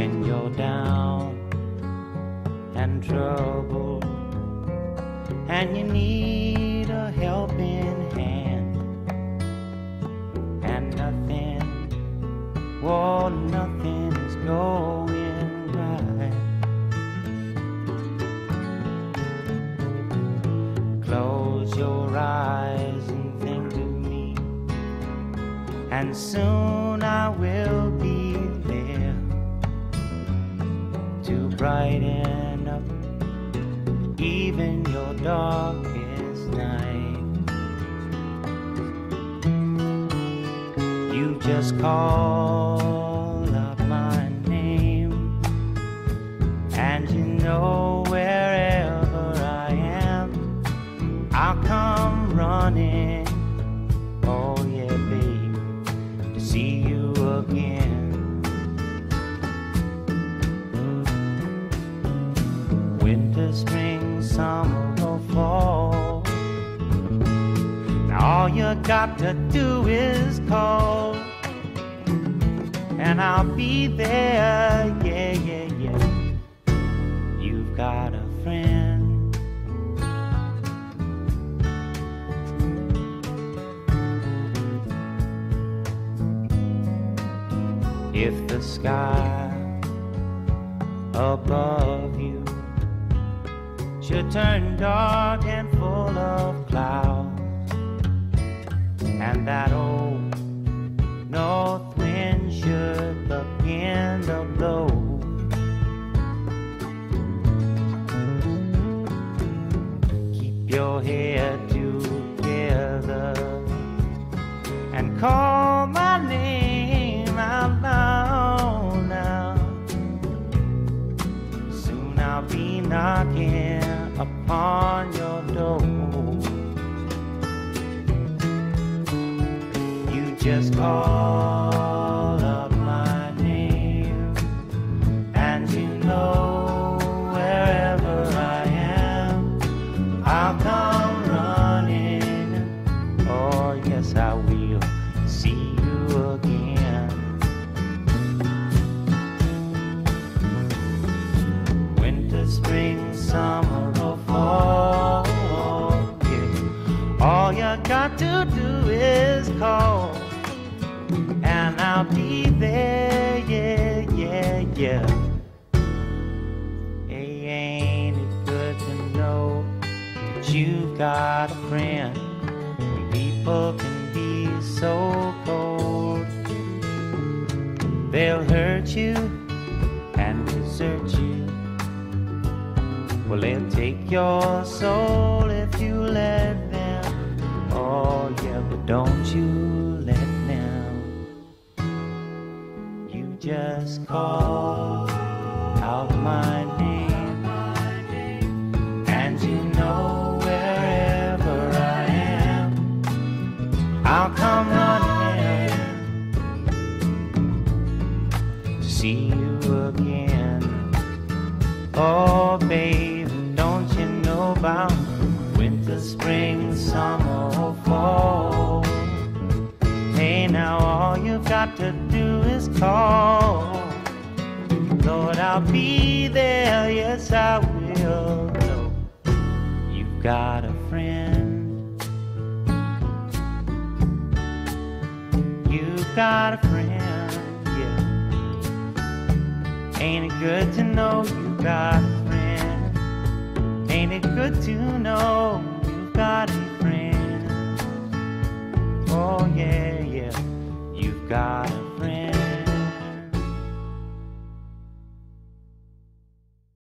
when you're down and troubled and you need a helping hand, and nothing, oh, nothing is going right. Close your eyes and think of me, and soon I will be there to brighten up even your darkest night. You just call up my name, and you know wherever I am, I'll come running, oh yeah babe, to see you again. Winter, spring, summer, or fall, all you got to do is call, and I'll be there, yeah, yeah, yeah. You've got a friend. If the sky above you should turn dark and full of clouds, and that old north wind should begin to blow, keep your head together and call my name out loud now. Soon I'll be knocking upon your door. You just call up my name, and you know wherever I am, I'll come running, oh yes I will, see you again. Winter, spring, summer, all you got to do is call, and I'll be there, yeah, yeah, yeah. Hey, ain't it good to know that you got a friend? People can be so cold, they'll hurt you and desert you. Well, they'll take your soul if you let them. Oh yeah, but don't you let them. You just call out my name, and you know wherever I am, I'll come running to see you again. Oh babe, don't you know about winter, spring, summer, or fall? Hey, now all you've got to do is call. Lord, I'll be there, yes I will. You've got a friend. You've got a friend, yeah. Ain't it good to know you've got a friend? Ain't it good to know you've got a friend? Oh yeah, yeah, you've got